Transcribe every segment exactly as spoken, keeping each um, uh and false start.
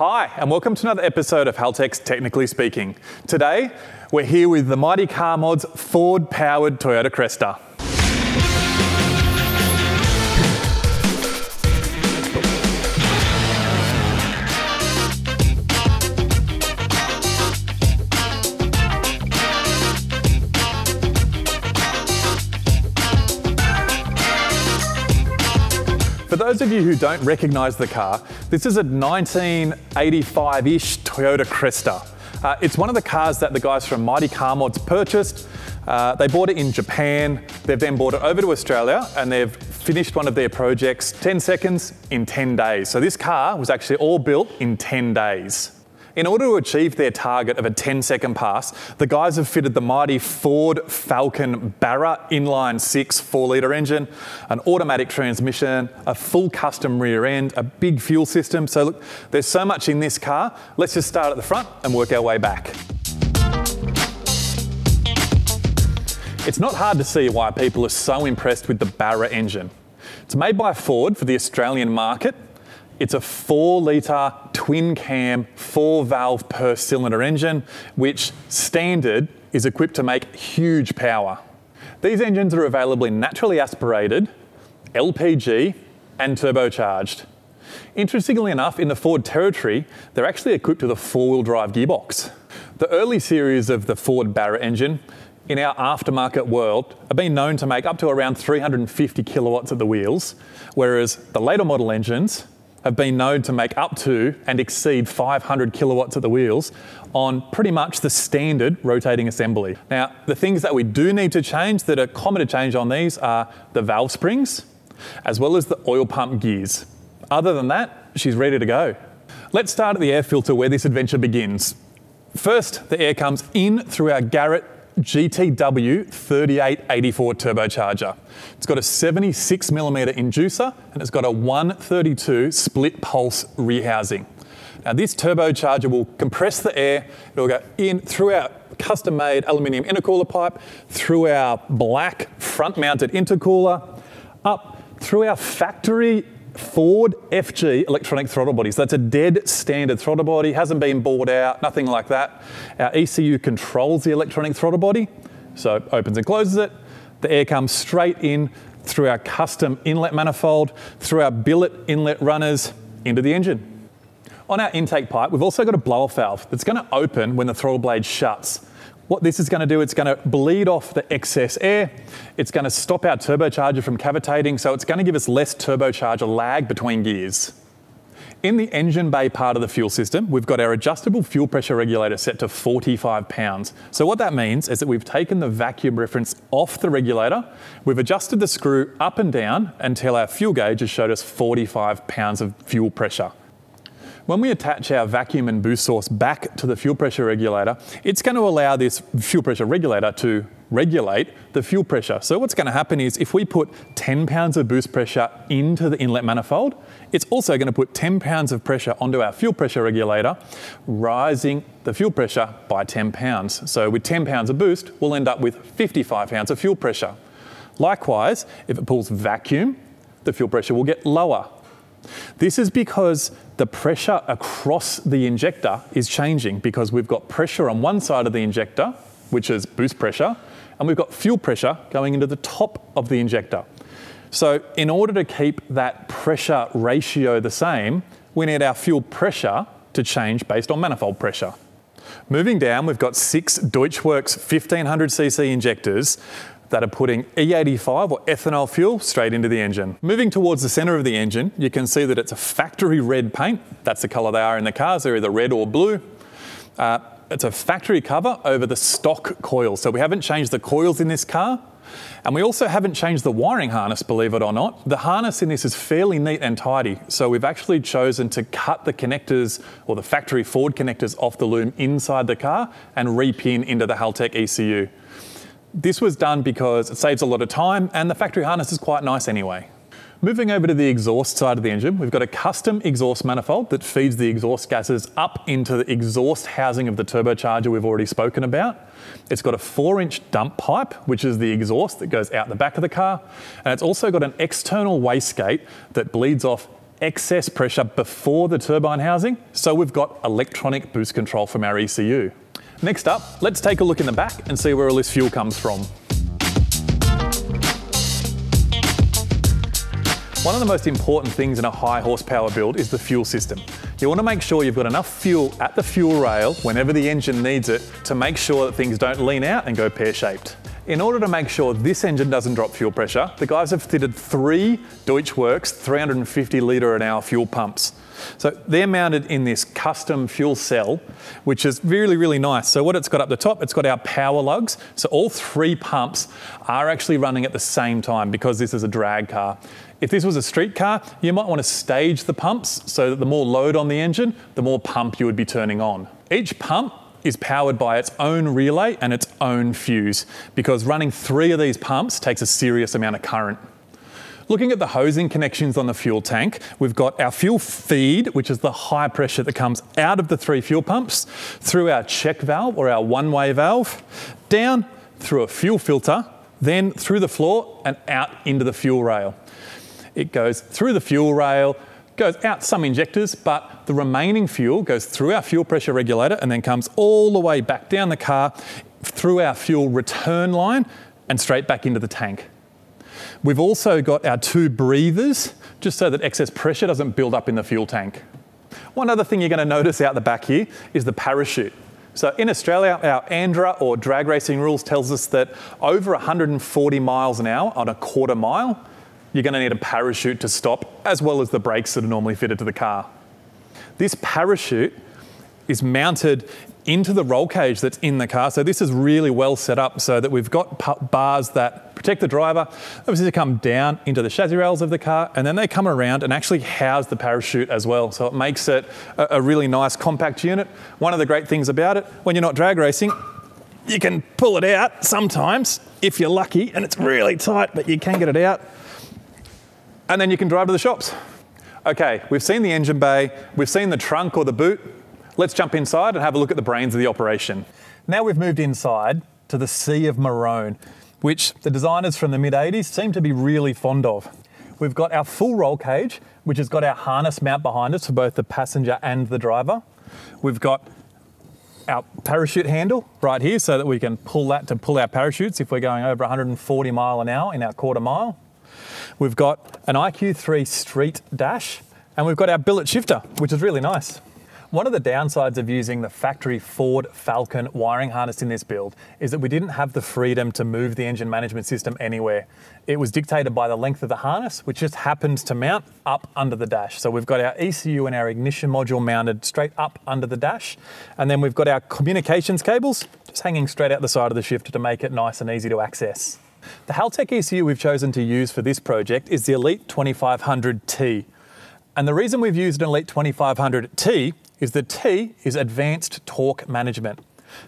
Hi, and welcome to another episode of Haltech's Technically Speaking. Today, we're here with the Mighty Car Mods Ford-powered Toyota Cresta. For those of you who don't recognise the car, this is a nineteen eighty-five-ish Toyota Cresta. Uh, it's one of the cars that the guys from Mighty Car Mods purchased. Uh, they bought it in Japan, they've then bought it over to Australia, and they've finished one of their projects, ten seconds in ten days. So this car was actually all built in ten days. In order to achieve their target of a ten second pass, the guys have fitted the mighty Ford Falcon Barra inline six four litre engine, an automatic transmission, a full custom rear end, a big fuel system. So look, there's so much in this car. Let's just start at the front and work our way back. It's not hard to see why people are so impressed with the Barra engine. It's made by Ford for the Australian market. It's a four litre twin cam, four valve per cylinder engine, which standard is equipped to make huge power. These engines are available in naturally aspirated, L P G and turbocharged. Interestingly enough, in the Ford territory, they're actually equipped with a four-wheel drive gearbox. The early series of the Ford Barra engine in our aftermarket world have been known to make up to around three hundred fifty kilowatts at the wheels, whereas the later model engines have been known to make up to and exceed five hundred kilowatts at the wheels on pretty much the standard rotating assembly. Now, the things that we do need to change that are common to change on these are the valve springs, as well as the oil pump gears. Other than that, she's ready to go. Let's start at the air filter where this adventure begins. First, the air comes in through our Garrett G T W thirty-eight eighty-four turbocharger. It's got a seventy-six millimeter inducer and it's got a one thirty-two split pulse rear housing. Now this turbocharger will compress the air, it'll go in through our custom made aluminium intercooler pipe, through our black front mounted intercooler, up through our factory Ford F G electronic throttle body. So that's a dead standard throttle body, hasn't been bored out, nothing like that. Our E C U controls the electronic throttle body, so opens and closes it. The air comes straight in through our custom inlet manifold, through our billet inlet runners, into the engine. On our intake pipe, we've also got a blow-off valve that's going to open when the throttle blade shuts. What this is going to do, it's going to bleed off the excess air. It's going to stop our turbocharger from cavitating, so it's going to give us less turbocharger lag between gears. In the engine bay part of the fuel system, we've got our adjustable fuel pressure regulator set to forty-five pounds. So what that means is that we've taken the vacuum reference off the regulator, we've adjusted the screw up and down until our fuel gauge has showed us forty-five pounds of fuel pressure. When we attach our vacuum and boost source back to the fuel pressure regulator, it's going to allow this fuel pressure regulator to regulate the fuel pressure. So what's going to happen is if we put ten pounds of boost pressure into the inlet manifold, it's also going to put ten pounds of pressure onto our fuel pressure regulator, rising the fuel pressure by ten pounds. So with ten pounds of boost, we'll end up with fifty-five pounds of fuel pressure. Likewise, if it pulls vacuum, the fuel pressure will get lower. This is because the pressure across the injector is changing, because we've got pressure on one side of the injector, which is boost pressure, and we've got fuel pressure going into the top of the injector. So in order to keep that pressure ratio the same, we need our fuel pressure to change based on manifold pressure. Moving down, we've got six DeatschWerks fifteen hundred c c injectors that are putting E eighty-five or ethanol fuel straight into the engine. Moving towards the center of the engine, you can see that it's a factory red paint. That's the color they are in the cars. They're either red or blue. Uh, it's a factory cover over the stock coils. So we haven't changed the coils in this car. And we also haven't changed the wiring harness, believe it or not. The harness in this is fairly neat and tidy. So we've actually chosen to cut the connectors, or the factory Ford connectors, off the loom inside the car and re-pin into the Haltech E C U. This was done because it saves a lot of time and the factory harness is quite nice anyway. Moving over to the exhaust side of the engine, we've got a custom exhaust manifold that feeds the exhaust gases up into the exhaust housing of the turbocharger we've already spoken about. It's got a four inch dump pipe, which is the exhaust that goes out the back of the car. And it's also got an external wastegate that bleeds off excess pressure before the turbine housing, so we've got electronic boost control from our E C U. Next up, let's take a look in the back and see where all this fuel comes from. One of the most important things in a high horsepower build is the fuel system. You want to make sure you've got enough fuel at the fuel rail whenever the engine needs it to make sure that things don't lean out and go pear-shaped. In order to make sure this engine doesn't drop fuel pressure, the guys have fitted three DeatschWerks three hundred fifty litre an hour fuel pumps. So they're mounted in this custom fuel cell, which is really, really nice. So what it's got up the top, it's got our power lugs. So all three pumps are actually running at the same time because this is a drag car. If this was a street car, you might want to stage the pumps so that the more load on the engine, the more pump you would be turning on. Each pump is powered by its own relay and its own fuse, because running three of these pumps takes a serious amount of current. Looking at the hosing connections on the fuel tank, we've got our fuel feed, which is the high pressure that comes out of the three fuel pumps, through our check valve or our one-way valve, down through a fuel filter, then through the floor and out into the fuel rail. It goes through the fuel rail, goes out some injectors, but the remaining fuel goes through our fuel pressure regulator and then comes all the way back down the car, through our fuel return line and straight back into the tank. We've also got our two breathers, just so that excess pressure doesn't build up in the fuel tank. One other thing you're going to notice out the back here is the parachute. So in Australia, our ANDRA or drag racing rules tells us that over one hundred forty miles an hour on a quarter mile, you're going to need a parachute to stop, as well as the brakes that are normally fitted to the car. This parachute is mounted into the roll cage that's in the car, so this is really well set up so that we've got bars that protect the driver. Obviously, they come down into the chassis rails of the car, and then they come around and actually house the parachute as well, so it makes it a really nice compact unit. One of the great things about it, when you're not drag racing, you can pull it out sometimes, if you're lucky, and it's really tight, but you can get it out. And then you can drive to the shops. Okay, we've seen the engine bay, we've seen the trunk or the boot. Let's jump inside and have a look at the brains of the operation. Now we've moved inside to the sea of maroon, which the designers from the mid eighties seem to be really fond of. We've got our full roll cage, which has got our harness mount behind us for both the passenger and the driver. We've got our parachute handle right here so that we can pull that to pull our parachutes if we're going over one hundred forty mile an hour in our quarter mile. We've got an I Q three street dash, and we've got our billet shifter, which is really nice. One of the downsides of using the factory Ford Falcon wiring harness in this build is that we didn't have the freedom to move the engine management system anywhere. It was dictated by the length of the harness, which just happens to mount up under the dash. So we've got our E C U and our ignition module mounted straight up under the dash. And then we've got our communications cables just hanging straight out the side of the shifter to make it nice and easy to access. The Haltech E C U we've chosen to use for this project is the Elite twenty-five hundred T. And the reason we've used an Elite twenty-five hundred T is the T is Advanced Torque Management.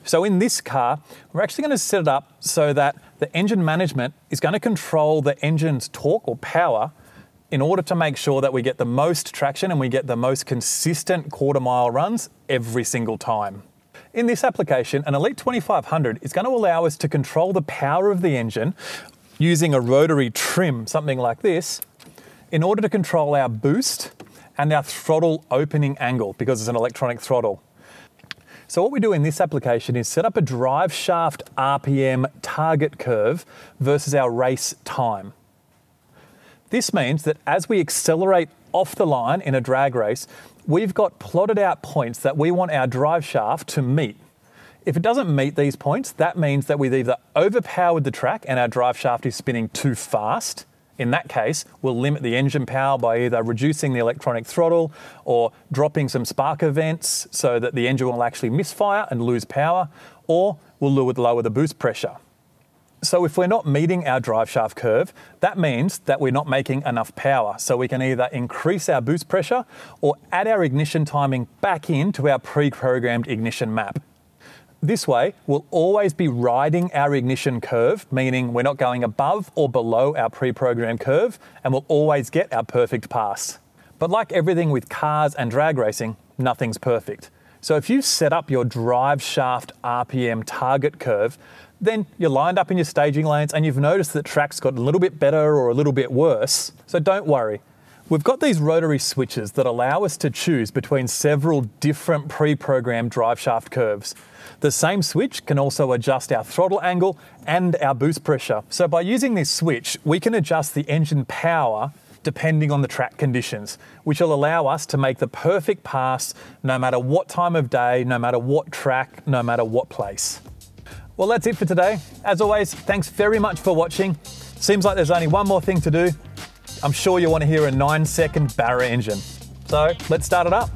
So in this car, we're actually going to set it up so that the engine management is going to control the engine's torque or power in order to make sure that we get the most traction and we get the most consistent quarter mile runs every single time. In this application, an Elite twenty-five hundred is going to allow us to control the power of the engine using a rotary trim, something like this, in order to control our boost and our throttle opening angle, because it's an electronic throttle. So what we do in this application is set up a drive shaft R P M target curve versus our race time. This means that as we accelerate off the line in a drag race, we've got plotted out points that we want our drive shaft to meet. If it doesn't meet these points, that means that we've either overpowered the track and our drive shaft is spinning too fast. In that case, we'll limit the engine power by either reducing the electronic throttle or dropping some spark events so that the engine will actually misfire and lose power, or we'll lower the boost pressure. So if we're not meeting our drive shaft curve, that means that we're not making enough power. So we can either increase our boost pressure or add our ignition timing back into our pre-programmed ignition map. This way, we'll always be riding our ignition curve, meaning we're not going above or below our pre-programmed curve, and we'll always get our perfect pass. But like everything with cars and drag racing, nothing's perfect. So if you set up your drive shaft R P M target curve, then you're lined up in your staging lanes and you've noticed that track's got a little bit better or a little bit worse. So don't worry. We've got these rotary switches that allow us to choose between several different pre-programmed driveshaft curves. The same switch can also adjust our throttle angle and our boost pressure. So by using this switch, we can adjust the engine power depending on the track conditions, which will allow us to make the perfect pass no matter what time of day, no matter what track, no matter what place. Well, that's it for today. As always, thanks very much for watching. Seems like there's only one more thing to do. I'm sure you want to hear a nine second Barra engine. So let's start it up.